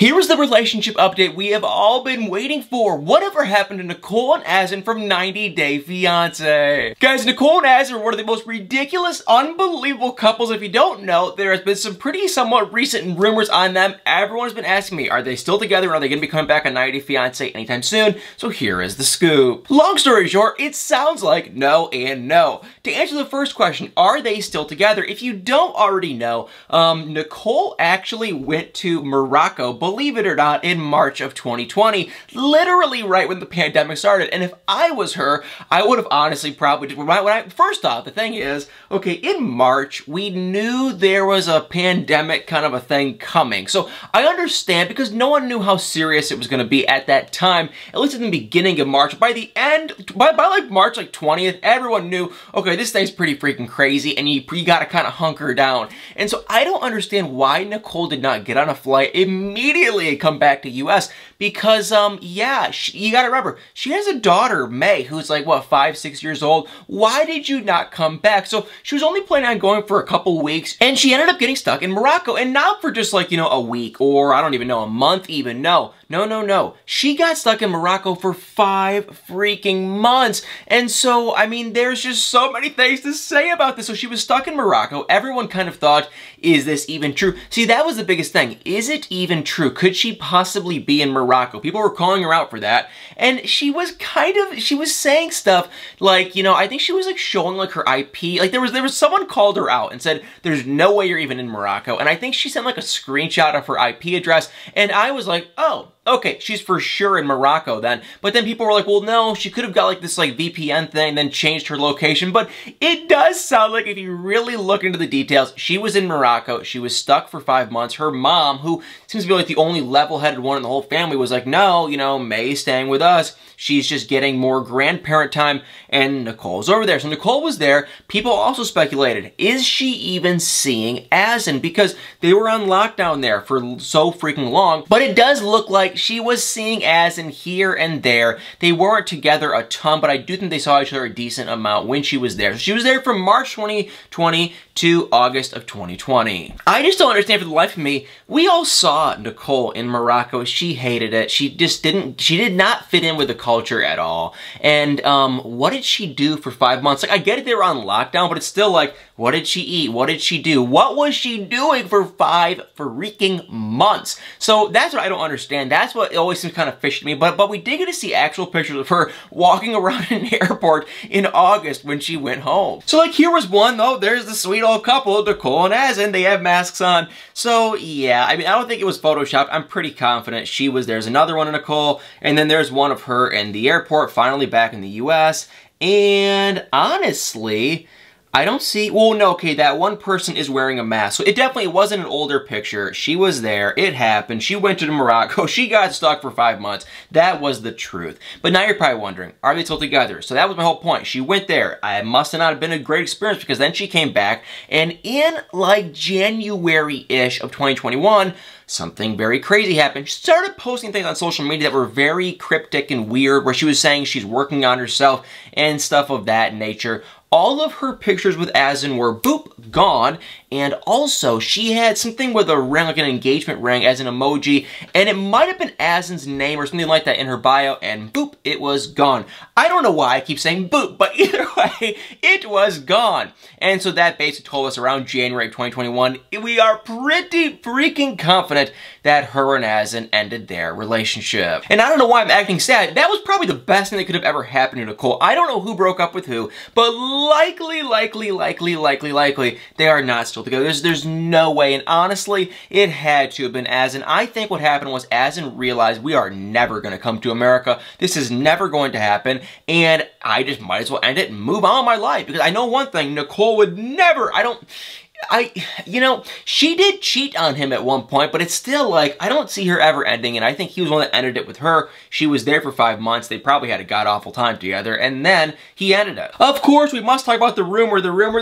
Here is the relationship update we have all been waiting for. Whatever happened to Nicole and Azan from 90 Day Fiancé? Guys, Nicole and Azan are one of the most ridiculous, unbelievable couples. If you don't know, there has been some pretty somewhat recent rumors on them. Everyone's been asking me, are they still together and are they going to be coming back on 90 Day Fiancé anytime soon? So here is the scoop. Long story short, it sounds like no and no. To answer the first question, are they still together? If you don't already know, Nicole actually went to Morocco, believe it or not, in March of 2020, literally right when the pandemic started. And if I was her, I would have honestly probably just, first off, the thing is, okay, in March, we knew there was a pandemic kind of a thing coming. So I understand, because no one knew how serious it was going to be at that time, at least in the beginning of March. By the end, by like March like 20th, everyone knew, okay, this thing's pretty freaking crazy and you got to kind of hunker down. And so I don't understand why Nicole did not get on a flight immediately and come back to US, because yeah, you gotta remember, she has a daughter, May, who's like, what, 5-6 years old. Why did you not come back? So she was only planning on going for a couple weeks, and she ended up getting stuck in Morocco, and not for just like, you know, a week or I don't even know, a month even. No. She got stuck in Morocco for 5 freaking months. And so, I mean, there's just so many things to say about this. So she was stuck in Morocco. Everyone kind of thought, is this even true? See, that was the biggest thing. Is it even true? Could she possibly be in Morocco? People were calling her out for that. And she was kind of, she was saying stuff like, you know, I think she was like showing like her IP. Like there was someone called her out and said, there's no way you're even in Morocco. And I think she sent like a screenshot of her IP address. And I was like, oh, okay, she's for sure in Morocco then. But then people were like, well, no, she could have got like this like VPN thing, then changed her location. But it does sound like if you really look into the details, she was in Morocco. She was stuck for 5 months. Her mom, who seems to be like the only level-headed one in the whole family, was like, no, you know, May's staying with us. She's just getting more grandparent time, and Nicole's over there. So Nicole was there. People also speculated, is she even seeing Azan? Because they were on lockdown there for so freaking long. But it does look like she was seeing Azan here and there. They weren't together a ton, but I do think they saw each other a decent amount when she was there. So she was there from March 2020 to August of 2020. I just don't understand for the life of me. We all saw Nicole in Morocco. She hated it. She did not fit in with the culture at all. And what did she do for 5 months? Like, I get it, they were on lockdown, but it's still like, what did she eat? What did she do? What was she doing for 5 freaking months? So that's what I don't understand. That's what always seems kind of fishy to me, but we did get to see actual pictures of her walking around in an airport in August when she went home. So like here was one though, there's the sweet old couple, Nicole and Azan, they have masks on. So yeah, I mean, I don't think it was photoshopped. I'm pretty confident she was, there's another one of Nicole, and then there's one of her in the airport, finally back in the US. And honestly, I don't see, well, no, okay, that one person is wearing a mask. So it definitely wasn't an older picture. She was there, it happened, she went to Morocco, she got stuck for 5 months. That was the truth. But now you're probably wondering, are they still together? So that was my whole point. She went there. It must have not have been a great experience, because then she came back, and in like January-ish of 2021, something very crazy happened. She started posting things on social media that were very cryptic and weird, where she was saying she's working on herself and stuff of that nature. All of her pictures with Azan were boop, gone, and also she had something with a ring, like an engagement ring, as an emoji, and it might have been Azan's name or something like that in her bio, and boop, it was gone. I don't know why I keep saying boop, but either way, it was gone. And so that basically told us around January 2021, we are pretty freaking confident that her and Azan ended their relationship. And I don't know why I'm acting sad. That was probably the best thing that could have ever happened to Nicole. I don't know who broke up with who, but likely, they are not still together. There's no way, and honestly, it had to have been Azan. I think what happened was Azan realized, we are never going to come to America. This is never going to happen, and I just might as well end it and move on with my life, because I know one thing, Nicole would never, you know, she did cheat on him at one point, but it's still like, I don't see her ever ending, and I think he was the one that ended it with her. She was there for 5 months. They probably had a god-awful time together, and then he ended it. Of course, we must talk about the rumor, The rumor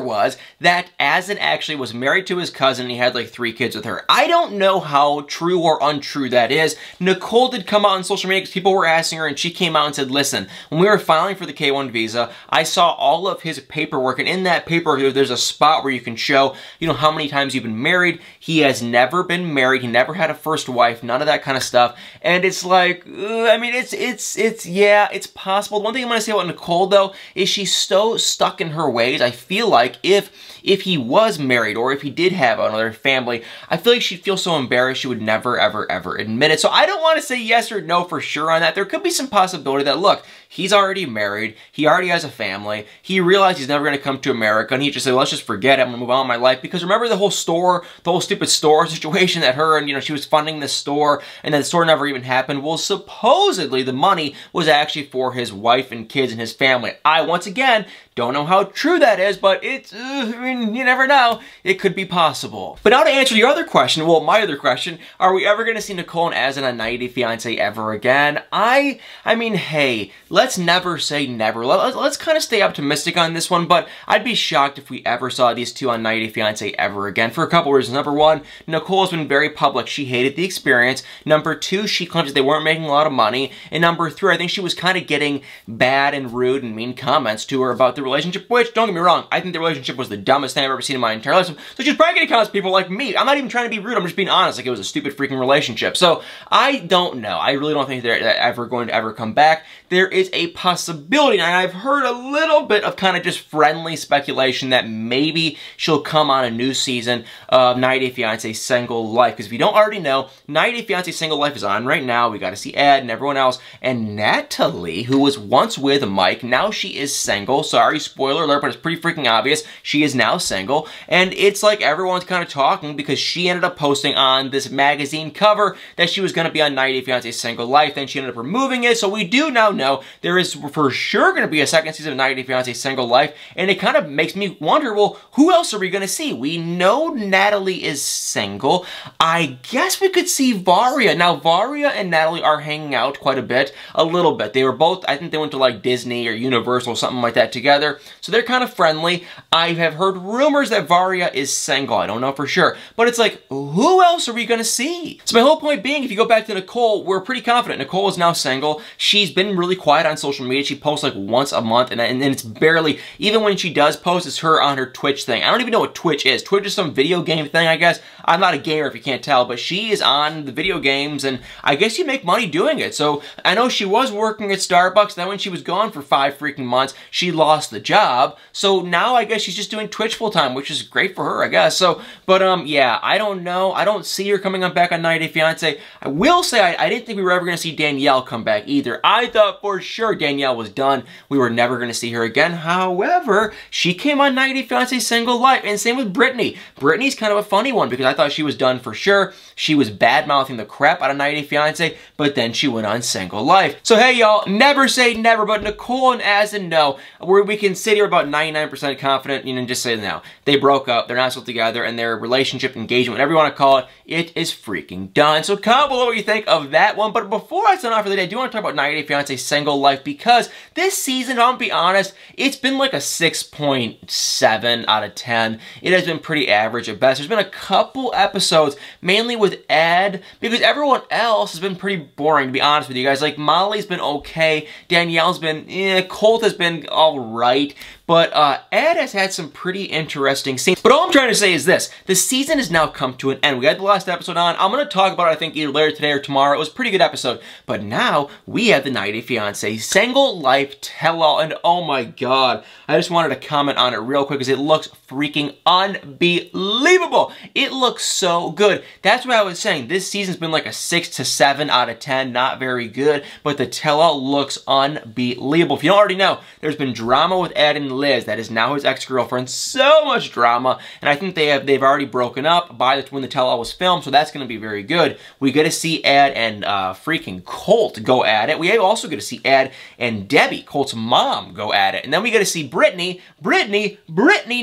was that Azan actually was married to his cousin, and he had like 3 kids with her. I don't know how true or untrue that is. Nicole did come out on social media because people were asking her, and she came out and said, listen, when we were filing for the K-1 visa, I saw all of his paperwork, and in that paperwork, there's a spot where you can show, you know, how many times you've been married. He has never been married. He never had a first wife, none of that kind of stuff. And it's like, I mean, yeah, it's possible. One thing I'm going to say about Nicole, though, is she's so stuck in her ways. I feel like if he was married or if he did have another family, I feel like she'd feel so embarrassed she would never, ever, ever admit it. So I don't want to say yes or no for sure on that. There could be some possibility that, look, he's already married, he already has a family, he realized he's never going to come to America, and he just said, let's just forget it, I'm going to move on with my life. Because remember the whole stupid store situation that her and, you know, she was funding this store, and that the store never even happened? Well, supposedly the money was actually for his wife and kids and his family. I, once again, don't know how true that is, but it's, I mean, you never know. It could be possible. But now to answer your other question, well, my other question, are we ever going to see Nicole and Azan on 90 Day Fiancé ever again? I mean, hey, let's never say never. Let's kind of stay optimistic on this one, but I'd be shocked if we ever saw these two on 90 Day Fiancé ever again for a couple reasons. Number one, Nicole has been very public. She hated the experience. Number two, she claims they weren't making a lot of money. And number three, I think she was kind of getting bad and rude and mean comments to her about the relationship, which, don't get me wrong, I think the relationship was the dumbest thing I've ever seen in my entire life. So she's probably getting comments from people like me. I'm not even trying to be rude, I'm just being honest. Like, it was a stupid freaking relationship. So I don't know. I really don't think they're ever going to ever come back. There is a possibility, and I've heard a little bit of kind of just friendly speculation that maybe she'll come on a new season of 90 Day Fiancé Single Life. Because if you don't already know, 90 Day Fiancé Single Life is on right now. We got to see Ed and everyone else. And Natalie, who was once with Mike, now she is single. Sorry, spoiler alert, but it's pretty freaking obvious. She is now single, and it's like everyone's kind of talking because she ended up posting on this magazine cover that she was going to be on 90 Day Fiancé Single Life. Then she ended up removing it, so we do now know there is for sure going to be a second season of 90 Day Fiancé Single Life, and it kind of makes me wonder, well, who else are we going to see? We know Natalie is single. I guess we could see Varya. Now, Varya and Natalie are hanging out quite a little bit. They were both, I think they went to like Disney or Universal, something like that together. So they're kind of friendly. I have heard rumors that Varya is single. I don't know for sure. But it's like, who else are we going to see? So my whole point being, if you go back to Nicole, we're pretty confident. Nicole is now single. She's been really quiet on social media. She posts like once a month, and then it's barely, even when she does post, it's her on her Twitch thing. I don't even know what Twitch is. Twitch is some video game thing, I guess. I'm not a gamer if you can't tell, but she is on the video games, and I guess you make money doing it. So I know she was working at Starbucks, then when she was gone for 5 freaking months, she lost the job. So now I guess she's just doing Twitch full time, which is great for her, I guess. So, but yeah, I don't know. I don't see her coming on back on 90 Day Fiancé. I will say I didn't think we were ever going to see Danielle come back either. I thought for sure Danielle was done. We were never going to see her again. However, she came on 90 Day Fiancé Single Life, and same with Britney. Britney's kind of a funny one because I thought she was done for sure. She was bad mouthing the crap out of 90 Day Fiancé, but then she went on Single Life. So hey y'all, never say never, but Nicole and Azan, no, we can sit here about 99% confident, you know, and just say no. They broke up, they're not still together, and their relationship, engagement, whatever you want to call it, it is freaking done. So comment below what you think of that one. But before I sign off for the day, I do want to talk about 90 Day Fiancé Single Life, because this season, I'll be honest, it's been like a 6.7 out of 10. It has been pretty average at best. There's been a couple episodes, mainly with Ed, because everyone else has been pretty boring, to be honest with you guys. Like, Molly's been okay, Danielle's been, Colt has been alright. But Ed has had some pretty interesting scenes. But all I'm trying to say is this. The season has now come to an end. We had the last episode on. I'm going to talk about it, I think, either later today or tomorrow. It was a pretty good episode. But now, we have the 90 Day Fiancé Single Life Tell-All. And oh my god, I just wanted to comment on it real quick because it looks freaking unbelievable. It looks so good. That's what I was saying. This season's been like a 6 to 7 out of 10. Not very good. But the Tell-All looks unbelievable. If you don't already know, there's been drama with Ed and Liz, that is now his ex-girlfriend. So much drama, and I think they've already broken up by when the tell-all was filmed, so that's going to be very good. We get to see Ed and freaking Colt go at it. We also get to see Ed and Debbie, Colt's mom, go at it, and then we get to see Britney. Britney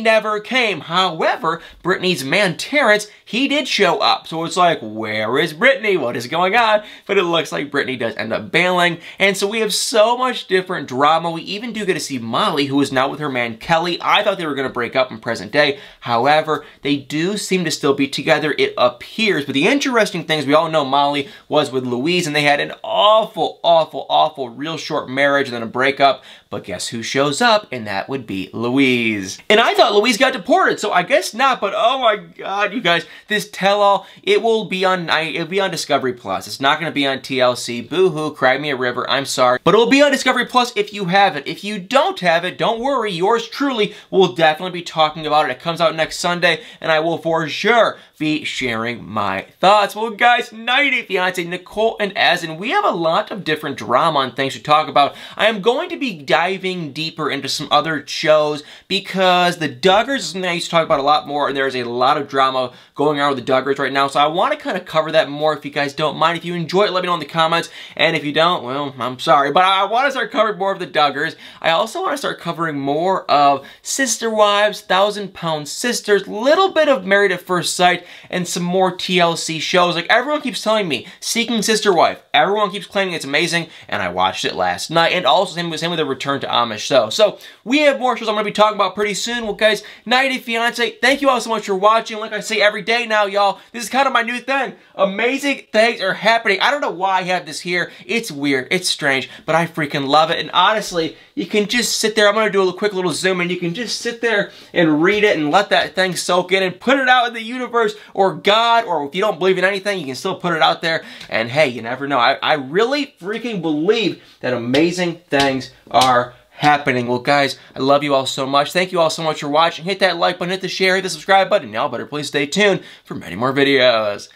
never came. However, Britney's man Terrence, he did show up, so it's like, where is Britney? What is going on? But it looks like Britney does end up bailing, and so we have so much different drama. We even do get to see Molly, who is now with her her man Kelly. I thought they were going to break up in present day. However, they do seem to still be together, it appears. But the interesting thing is, we all know Molly was with Louise, and they had an awful, awful, awful real short marriage and then a breakup. But guess who shows up? And that would be Louise. And I thought Louise got deported, so I guess not. But oh my God, you guys, this tell-all, it will be on, it'll be on Discovery Plus. It's not going to be on TLC. Boo-hoo, cry me a river, I'm sorry. But it'll be on Discovery Plus if you have it. If you don't have it, don't worry. Yours truly will definitely be talking about it. It comes out next Sunday, and I will for sure be sharing my thoughts. Well, guys, 90 Day Fiancé, Nicole and Azan, we have a lot of different drama and things to talk about. I am going to be diving deeper into some other shows because the Duggars is something I used to talk about a lot more, and there is a lot of drama going on with the Duggars right now, so I want to kind of cover that more if you guys don't mind. If you enjoy it, let me know in the comments, and if you don't, well, I'm sorry, but I want to start covering more of the Duggars. I also want to start covering more of Sister Wives, 1000 Pound Sisters, little bit of Married at First Sight, and some more TLC shows. Like, everyone keeps telling me, Seeking Sister Wife, everyone keeps claiming it's amazing, and I watched it last night, and also same with the Return to Amish. So we have more shows I'm going to be talking about pretty soon. Well, guys, 90 Day Fiancé, thank you all so much for watching. Like I say every day now, y'all, this is kind of my new thing. Amazing things are happening. I don't know why I have this here. It's weird. It's strange, but I freaking love it. And honestly, you can just sit there. I'm going to do a quick little zoom, and you can just sit there and read it and let that thing soak in and put it out in the universe or God, or if you don't believe in anything, you can still put it out there. And hey, you never know. I really freaking believe that amazing things are happening. Well, guys, I love you all so much. Thank you all so much for watching. Hit that like button, hit the share, hit the subscribe button. Y'all better please stay tuned for many more videos.